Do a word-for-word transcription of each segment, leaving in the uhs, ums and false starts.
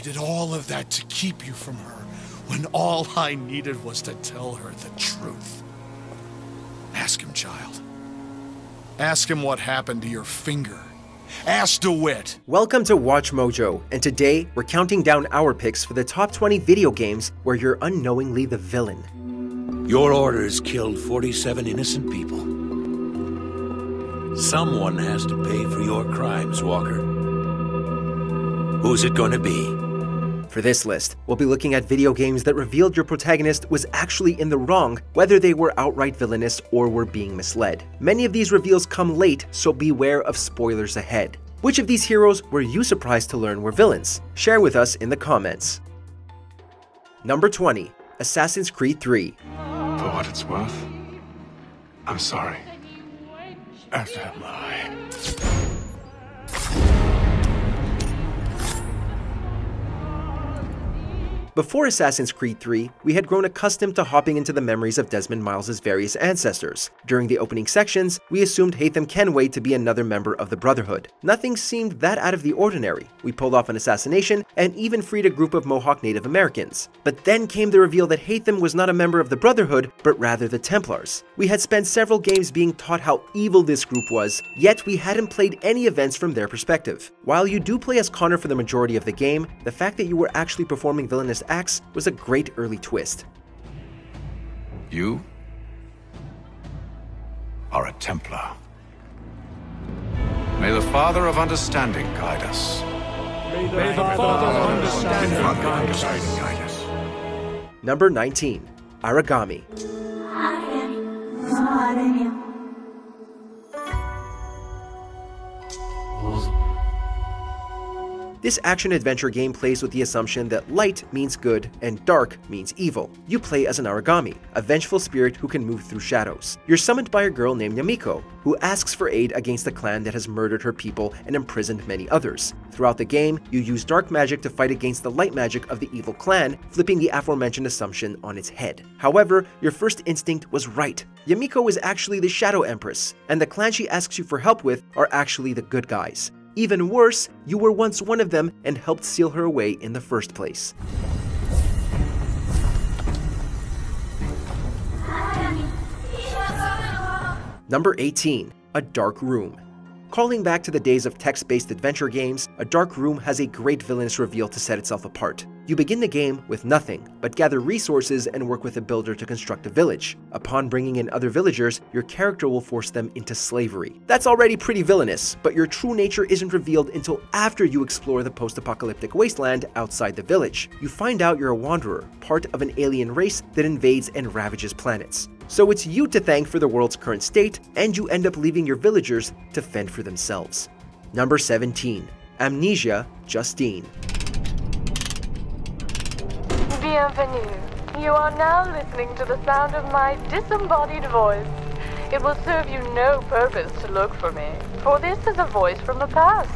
I did all of that to keep you from her, when all I needed was to tell her the truth. Ask him, child. Ask him what happened to your finger. Ask DeWitt. Welcome to Watch Mojo, and today we're counting down our picks for the top twenty video games where you're unknowingly the villain. Your orders killed forty-seven innocent people. Someone has to pay for your crimes, Walker. Who's it going to be? For this list, we'll be looking at video games that revealed your protagonist was actually in the wrong, whether they were outright villainous or were being misled. Many of these reveals come late, so beware of spoilers ahead. Which of these heroes were you surprised to learn were villains? Share with us in the comments. Number twenty. Assassin's Creed three. For what it's worth, I'm sorry. As am I. Before Assassin's Creed three, we had grown accustomed to hopping into the memories of Desmond Miles' various ancestors. During the opening sections, we assumed Haytham Kenway to be another member of the Brotherhood. Nothing seemed that out of the ordinary. We pulled off an assassination and even freed a group of Mohawk Native Americans. But then came the reveal that Haytham was not a member of the Brotherhood, but rather the Templars. We had spent several games being taught how evil this group was, yet we hadn't played any events from their perspective. While you do play as Connor for the majority of the game, the fact that you were actually performing villainous acts was a great early twist. You are a Templar. May the Father of Understanding guide us. May the, May the Father, Father of Understanding, Father understanding guide, guide us. Number nineteen. Aragami. This action-adventure game plays with the assumption that light means good and dark means evil. You play as an Aragami, a vengeful spirit who can move through shadows. You're summoned by a girl named Yamiko, who asks for aid against a clan that has murdered her people and imprisoned many others. Throughout the game, you use dark magic to fight against the light magic of the evil clan, flipping the aforementioned assumption on its head. However, your first instinct was right. Yamiko is actually the Shadow Empress, and the clan she asks you for help with are actually the good guys. Even worse, you were once one of them and helped seal her away in the first place. Number eighteen. A Dark Room. Calling back to the days of text-based adventure games, A Dark Room has a great villainous reveal to set itself apart. You begin the game with nothing, but gather resources and work with a builder to construct a village. Upon bringing in other villagers, your character will force them into slavery. That's already pretty villainous, but your true nature isn't revealed until after you explore the post-apocalyptic wasteland outside the village. You find out you're a wanderer, part of an alien race that invades and ravages planets. So it's you to thank for the world's current state, and you end up leaving your villagers to fend for themselves. Number seventeen. Amnesia: Justine. Bienvenue. You are now listening to the sound of my disembodied voice. It will serve you no purpose to look for me, for this is a voice from the past.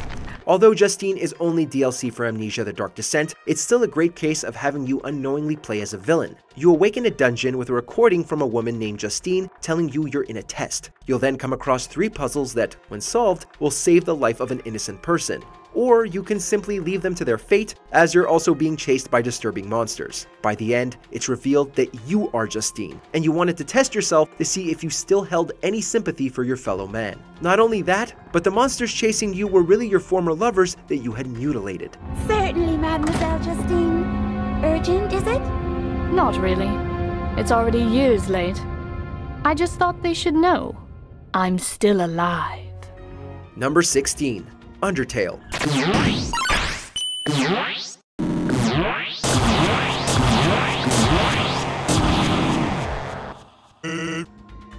Although Justine is only D L C for Amnesia: The Dark Descent, it's still a great case of having you unknowingly play as a villain. You awake in a dungeon with a recording from a woman named Justine telling you you're in a test. You'll then come across three puzzles that, when solved, will save the life of an innocent person. Or you can simply leave them to their fate, as you're also being chased by disturbing monsters. By the end, it's revealed that you are Justine, and you wanted to test yourself to see if you still held any sympathy for your fellow man. Not only that, but the monsters chasing you were really your former lovers that you had mutilated. Certainly, Mademoiselle Justine. Urgent, is it? Not really. It's already years late. I just thought they should know. I'm still alive. Number sixteen. Undertale.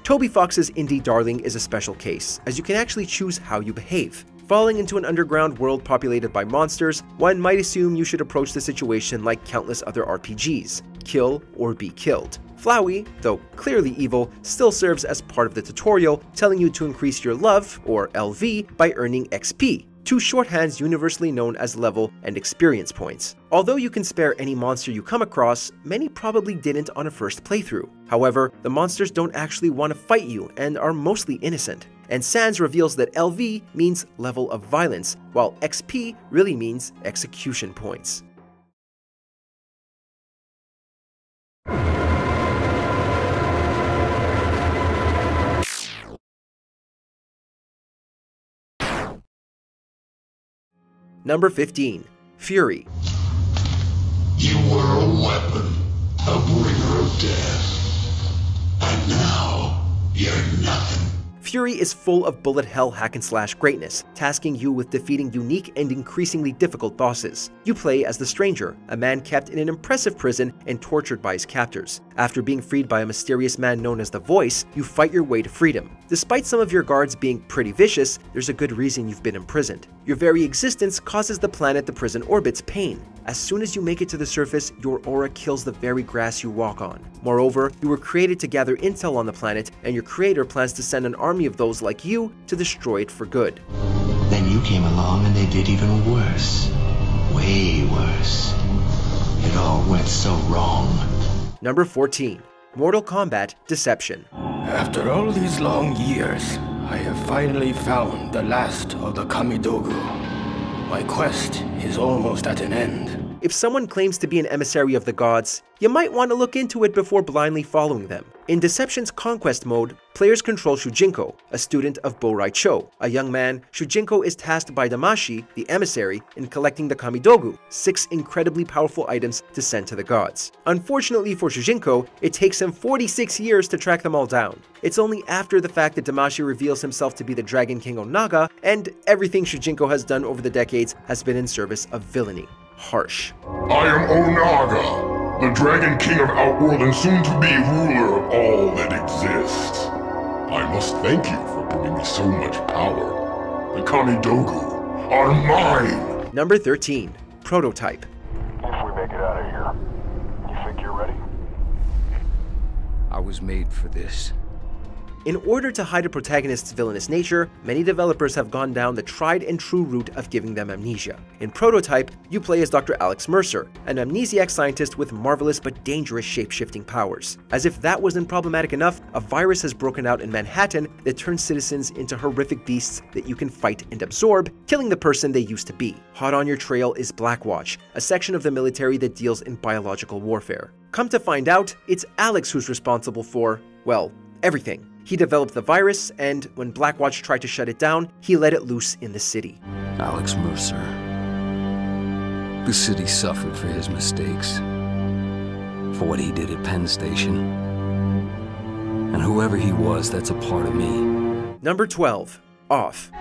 Toby Fox's indie darling is a special case, as you can actually choose how you behave. Falling into an underground world populated by monsters, one might assume you should approach the situation like countless other R P Gs, kill or be killed. Flowey, though clearly evil, still serves as part of the tutorial, telling you to increase your love, or L V, by earning X P, two shorthands universally known as level and experience points. Although you can spare any monster you come across, many probably didn't on a first playthrough. However, the monsters don't actually want to fight you and are mostly innocent. And Sans reveals that L V means level of violence, while X P really means execution points. Number fifteen. Fury. You were a weapon, a bringer of death, and now you're nothing. Fury is full of bullet hell hack-and-slash greatness, tasking you with defeating unique and increasingly difficult bosses. You play as the Stranger, a man kept in an impressive prison and tortured by his captors. After being freed by a mysterious man known as the Voice, you fight your way to freedom. Despite some of your guards being pretty vicious, there's a good reason you've been imprisoned. Your very existence causes the planet the prison orbits pain. As soon as you make it to the surface, your aura kills the very grass you walk on. Moreover, you were created to gather intel on the planet, and your creator plans to send an army of those like you to destroy it for good. Then you came along and they did even worse. Way worse. It all went so wrong. Number fourteen. Mortal Kombat Deception. After all these long years, I have finally found the last of the Kamidogu. My quest is almost at an end. If someone claims to be an emissary of the gods, you might want to look into it before blindly following them. In Deception's Conquest mode, players control Shujinko, a student of Boraicho. A young man, Shujinko is tasked by Damashi, the emissary, in collecting the Kamidogu, six incredibly powerful items to send to the gods. Unfortunately for Shujinko, it takes him forty-six years to track them all down. It's only after the fact that Damashi reveals himself to be the Dragon King Onaga, and everything Shujinko has done over the decades has been in service of villainy. Harsh. I am Onaga, the Dragon King of Outworld and soon-to-be ruler of all that exists. I must thank you for bringing me so much power. The Kamidogu are mine! Number thirteen. Prototype. If we make it out of here, you think you're ready? I was made for this. In order to hide a protagonist's villainous nature, many developers have gone down the tried and true route of giving them amnesia. In Prototype, you play as Doctor Alex Mercer, an amnesiac scientist with marvelous but dangerous shape-shifting powers. As if that wasn't problematic enough, a virus has broken out in Manhattan that turns citizens into horrific beasts that you can fight and absorb, killing the person they used to be. Hot on your trail is Blackwatch, a section of the military that deals in biological warfare. Come to find out, it's Alex who's responsible for, well, everything. He developed the virus, and when Blackwatch tried to shut it down, he let it loose in the city. Alex Mercer. The city suffered for his mistakes, for what he did at Penn Station. And whoever he was, that's a part of me. Number twelve. Off.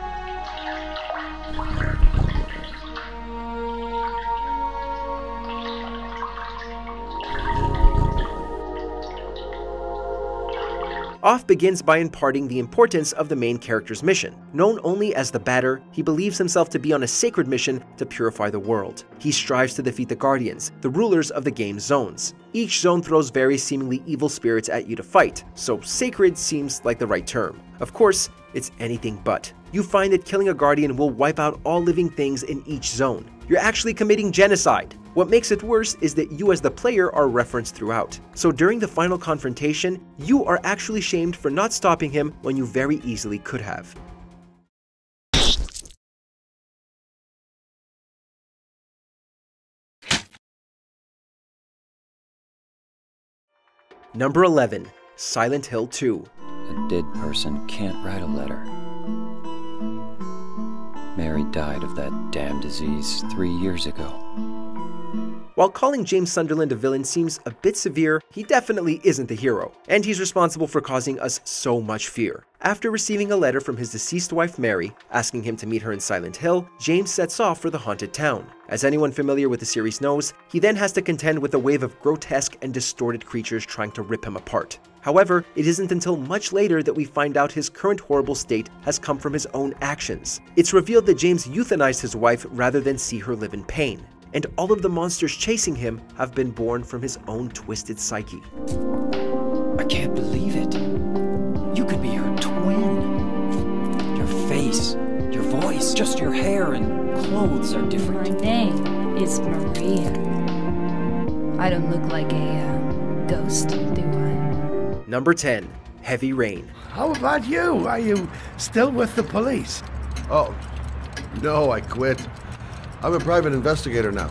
Off begins by imparting the importance of the main character's mission. Known only as the Batter, he believes himself to be on a sacred mission to purify the world. He strives to defeat the Guardians, the rulers of the game's zones. Each zone throws various seemingly evil spirits at you to fight, so sacred seems like the right term. Of course, it's anything but. You find that killing a Guardian will wipe out all living things in each zone. You're actually committing genocide. What makes it worse is that you as the player are referenced throughout. So during the final confrontation, you are actually shamed for not stopping him when you very easily could have. Number eleven. Silent Hill two. A dead person can't write a letter. Mary died of that damn disease three years ago. While calling James Sunderland a villain seems a bit severe, he definitely isn't the hero, and he's responsible for causing us so much fear. After receiving a letter from his deceased wife Mary, asking him to meet her in Silent Hill, James sets off for the haunted town. As anyone familiar with the series knows, he then has to contend with a wave of grotesque and distorted creatures trying to rip him apart. However, it isn't until much later that we find out his current horrible state has come from his own actions. It's revealed that James euthanized his wife rather than see her live in pain, and all of the monsters chasing him have been born from his own twisted psyche. I can't believe it. You could be her twin. Your face, your voice, just your hair and clothes are different. Her name is Maria. I don't look like a uh, ghost, do I? Number ten. Heavy Rain. How about you? Are you still with the police? Oh, no, I quit. I'm a private investigator now.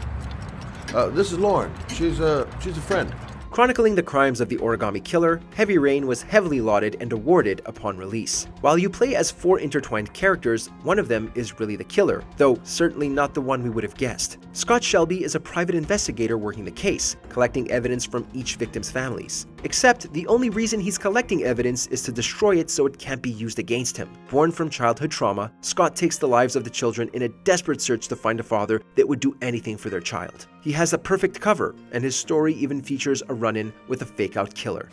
Uh, this is Lauren. She's a, she's a friend. Chronicling the crimes of the Origami Killer, Heavy Rain was heavily lauded and awarded upon release. While you play as four intertwined characters, one of them is really the killer, though certainly not the one we would have guessed. Scott Shelby is a private investigator working the case, collecting evidence from each victim's families. Except, the only reason he's collecting evidence is to destroy it so it can't be used against him. Born from childhood trauma, Scott takes the lives of the children in a desperate search to find a father that would do anything for their child. He has a perfect cover, and his story even features a run-in with a fake-out killer.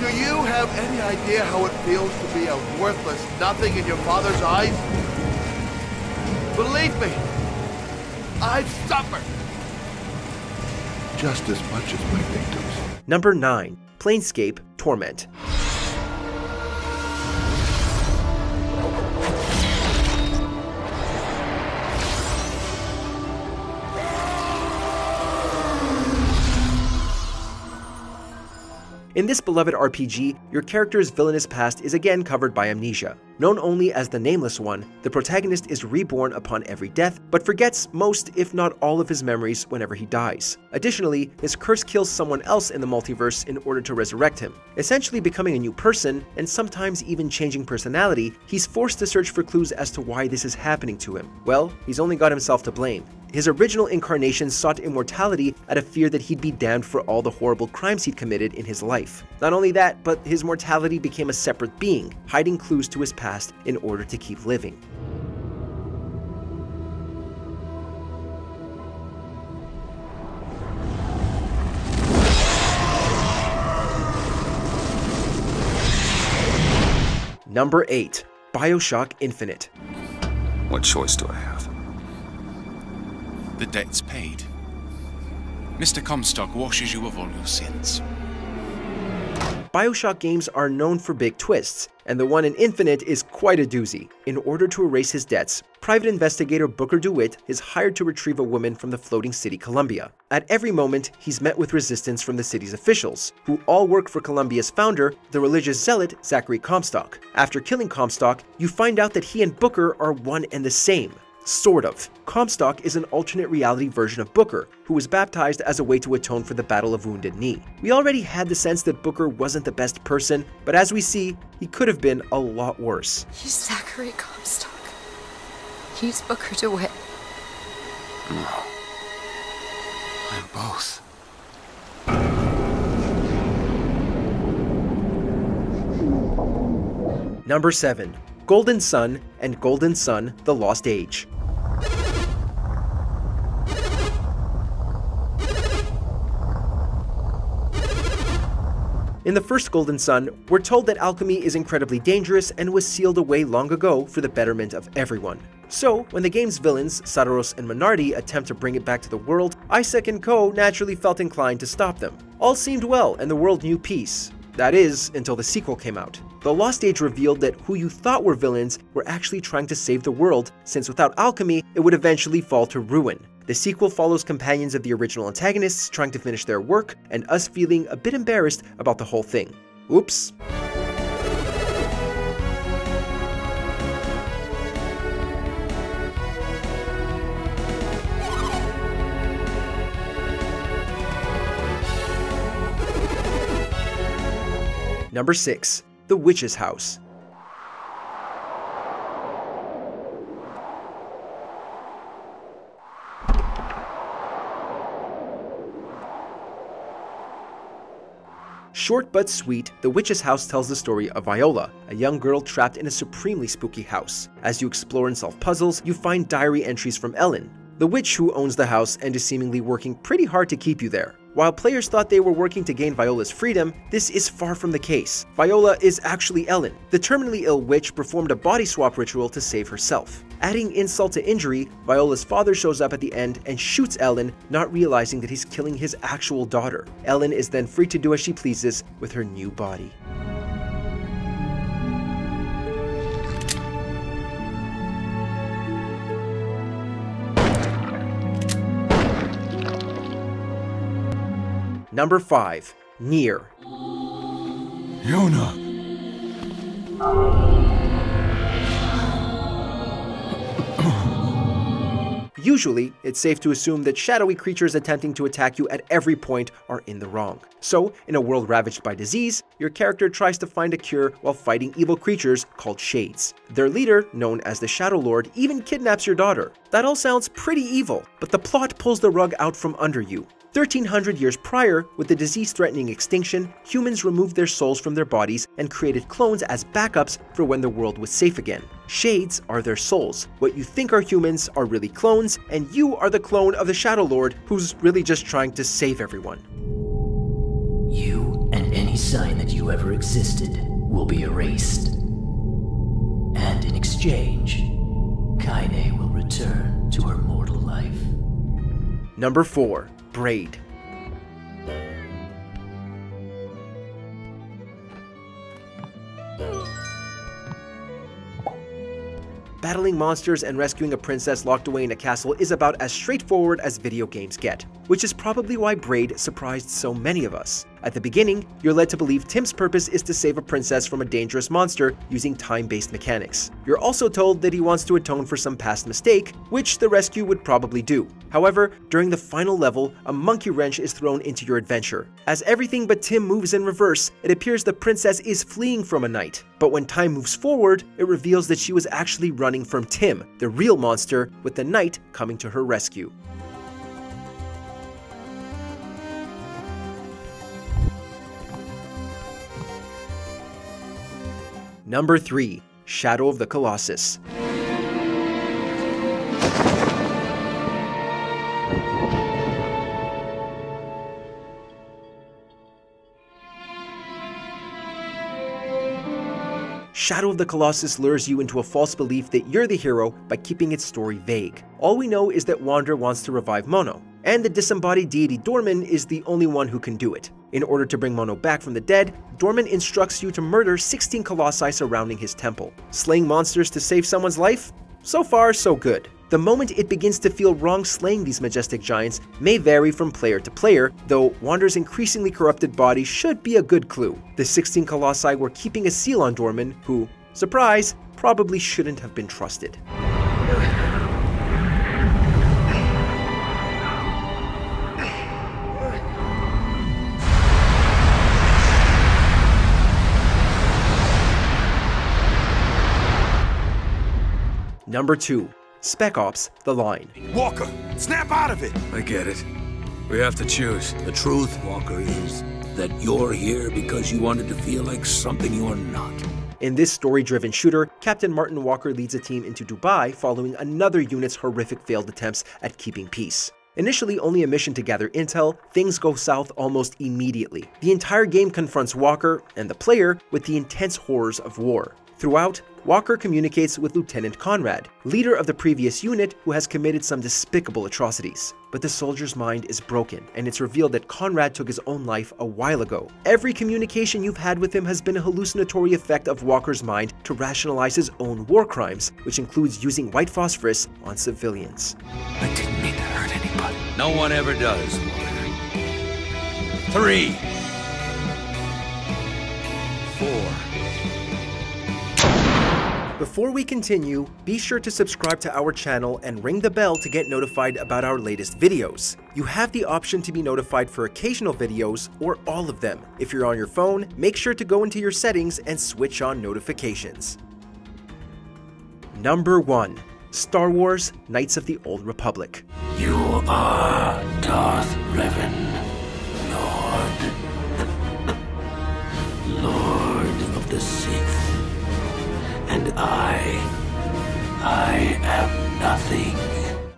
Do you have any idea how it feels to be a worthless nothing in your father's eyes? Believe me, I've suffered just as much as my victims. Number nine. Planescape Torment. In this beloved R P G, your character's villainous past is again covered by amnesia. Known only as the Nameless One, the protagonist is reborn upon every death, but forgets most if not all of his memories whenever he dies. Additionally, his curse kills someone else in the multiverse in order to resurrect him. Essentially becoming a new person, and sometimes even changing personality, he's forced to search for clues as to why this is happening to him. Well, he's only got himself to blame. His original incarnation sought immortality out of fear that he'd be damned for all the horrible crimes he'd committed in his life. Not only that, but his mortality became a separate being, hiding clues to his past in order to keep living. Number eight. BioShock Infinite. What choice do I have? The debt's paid. Mister Comstock washes you of all your sins. BioShock games are known for big twists, and the one in Infinite is quite a doozy. In order to erase his debts, private investigator Booker DeWitt is hired to retrieve a woman from the floating city Columbia. At every moment, he's met with resistance from the city's officials, who all work for Columbia's founder, the religious zealot Zachary Comstock. After killing Comstock, you find out that he and Booker are one and the same. Sort of. Comstock is an alternate reality version of Booker, who was baptized as a way to atone for the Battle of Wounded Knee. We already had the sense that Booker wasn't the best person, but as we see, he could have been a lot worse. He's Zachary Comstock. He's Booker DeWitt. No. I'm both. Number seven. Golden Sun and Golden Sun: The Lost Age. In the first Golden Sun, we're told that alchemy is incredibly dangerous and was sealed away long ago for the betterment of everyone. So, when the game's villains, Sadoros and Minardi, attempt to bring it back to the world, Isaac and co naturally felt inclined to stop them. All seemed well and the world knew peace. That is, until the sequel came out. The Lost Age revealed that who you thought were villains were actually trying to save the world, since without alchemy, it would eventually fall to ruin. The sequel follows companions of the original antagonists trying to finish their work, and us feeling a bit embarrassed about the whole thing. Oops. Number six. The Witch's House. Short but sweet, The Witch's House tells the story of Viola, a young girl trapped in a supremely spooky house. As you explore and solve puzzles, you find diary entries from Ellen, the witch who owns the house and is seemingly working pretty hard to keep you there. While players thought they were working to gain Viola's freedom, this is far from the case. Viola is actually Ellen. The terminally ill witch performed a body swap ritual to save herself. Adding insult to injury, Viola's father shows up at the end and shoots Ellen, not realizing that he's killing his actual daughter. Ellen is then free to do as she pleases with her new body. Number five. Nier. Yona. Usually, it's safe to assume that shadowy creatures attempting to attack you at every point are in the wrong. So, in a world ravaged by disease, your character tries to find a cure while fighting evil creatures called Shades. Their leader, known as the Shadow Lord, even kidnaps your daughter. That all sounds pretty evil, but the plot pulls the rug out from under you. thirteen hundred years prior, with the disease-threatening extinction, humans removed their souls from their bodies and created clones as backups for when the world was safe again. Shades are their souls. What you think are humans are really clones, and you are the clone of the Shadow Lord, who's really just trying to save everyone. You and any sign that you ever existed will be erased. And in exchange, Kaine will return to her mortal life. Number four. Braid. Battling monsters and rescuing a princess locked away in a castle is about as straightforward as video games get, which is probably why Braid surprised so many of us. At the beginning, you're led to believe Tim's purpose is to save a princess from a dangerous monster using time-based mechanics. You're also told that he wants to atone for some past mistake, which the rescue would probably do. However, during the final level, a monkey wrench is thrown into your adventure. As everything but Tim moves in reverse, it appears the princess is fleeing from a knight. But when time moves forward, it reveals that she was actually running from Tim, the real monster, with the knight coming to her rescue. Number three. Shadow of the Colossus. Shadow of the Colossus lures you into a false belief that you're the hero by keeping its story vague. All we know is that Wander wants to revive Mono, and the disembodied deity Dormin is the only one who can do it. In order to bring Mono back from the dead, Dormin instructs you to murder sixteen colossi surrounding his temple. Slaying monsters to save someone's life? So far, so good. The moment it begins to feel wrong slaying these majestic giants may vary from player to player, though Wander's increasingly corrupted body should be a good clue. The sixteen colossi were keeping a seal on Dormin, who, surprise, probably shouldn't have been trusted. Number two. Spec Ops: The Line. Walker, snap out of it! I get it. We have to choose. The truth, Walker, is that you're here because you wanted to feel like something you are not. In this story-driven shooter, Captain Martin Walker leads a team into Dubai following another unit's horrific failed attempts at keeping peace. Initially only a mission to gather intel, things go south almost immediately. The entire game confronts Walker, and the player, with the intense horrors of war. Throughout, Walker communicates with Lieutenant Conrad, leader of the previous unit who has committed some despicable atrocities. But the soldier's mind is broken, and it's revealed that Conrad took his own life a while ago. Every communication you've had with him has been a hallucinatory effect of Walker's mind to rationalize his own war crimes, which includes using white phosphorus on civilians. I didn't mean to hurt anybody. No one ever does. Three. Four. Before we continue, be sure to subscribe to our channel and ring the bell to get notified about our latest videos. You have the option to be notified for occasional videos or all of them. If you're on your phone, make sure to go into your settings and switch on notifications. Number one. Star Wars: Knights of the Old Republic. You are Darth Revan, Lord, Lord of the Sith. And I, I am nothing.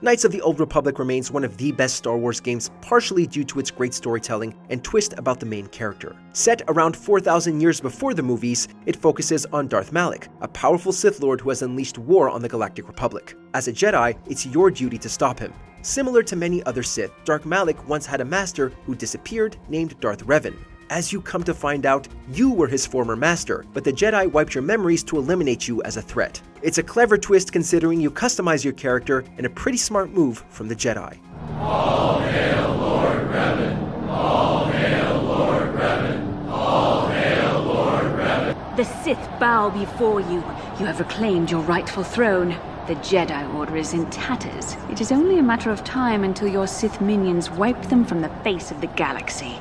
Knights of the Old Republic remains one of the best Star Wars games, partially due to its great storytelling and twist about the main character. Set around four thousand years before the movies, it focuses on Darth Malak, a powerful Sith Lord who has unleashed war on the Galactic Republic. As a Jedi, it's your duty to stop him. Similar to many other Sith, Darth Malak once had a master who disappeared named Darth Revan. As you come to find out, you were his former master, but the Jedi wiped your memories to eliminate you as a threat. It's a clever twist considering you customize your character, and a pretty smart move from the Jedi. All hail Lord Revan! All hail Lord Revan! All hail Lord Revan! The Sith bow before you. You have reclaimed your rightful throne. The Jedi Order is in tatters. It is only a matter of time until your Sith minions wipe them from the face of the galaxy.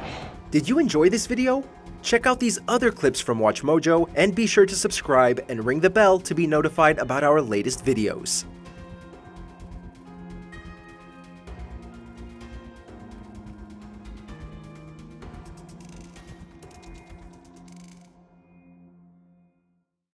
Did you enjoy this video? Check out these other clips from WatchMojo and be sure to subscribe and ring the bell to be notified about our latest videos.